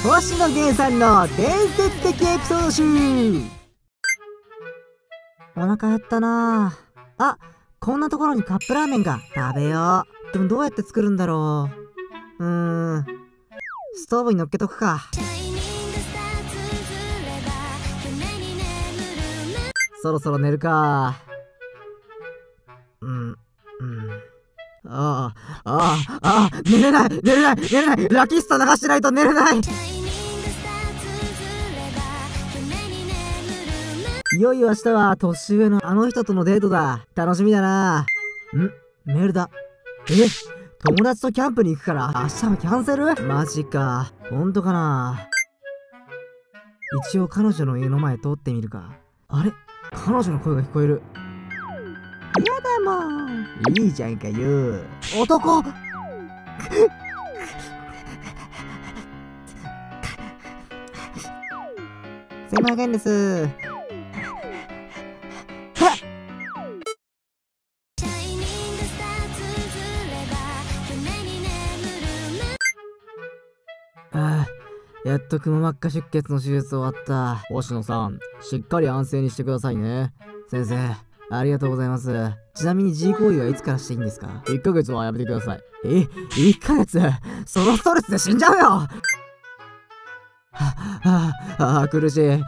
星野源さんの伝説的エピソード集。お腹減ったなあ。あ、こんなところにカップラーメンが。食べよう。でもどうやって作るんだろう。ストーブに乗っけとくか。そろそろ寝るか。寝れない寝れない寝れない。ラキスタ流してないと寝れない。いよいよ明日は年上のあの人とのデートだ。楽しみだな。メールだ。友達とキャンプに行くから明日はキャンセル。マジか。ほんとかな。一応彼女の家の前通ってみるか。あれ、彼女の声が聞こえる。やだもん。いいじゃんかよ。男。すいませんです。やっとくも膜下出血の手術終わった。星野さん、しっかり安静にしてくださいね。先生。ありがとうございます。ちなみに G 行為はいつからしていいんですか？ 1 ヶ月はやめてください。1ヶ月？そのストレスで死んじゃうよ。苦しい。やっ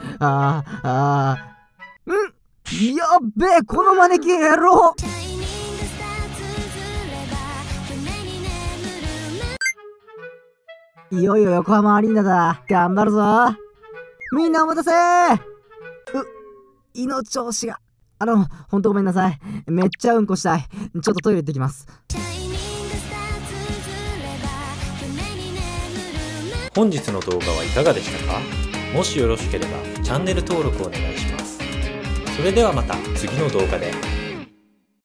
べえ、この招き野郎。いよいよ横浜アリーナだ。頑張るぞ。みんなお待たせー。胃の調子が。ほんとごめんなさい。めっちゃうんこしたい。ちょっとトイレ行ってきます。本日の動画はいかがでしたか？もしよろしければチャンネル登録お願いします。それではまた次の動画で。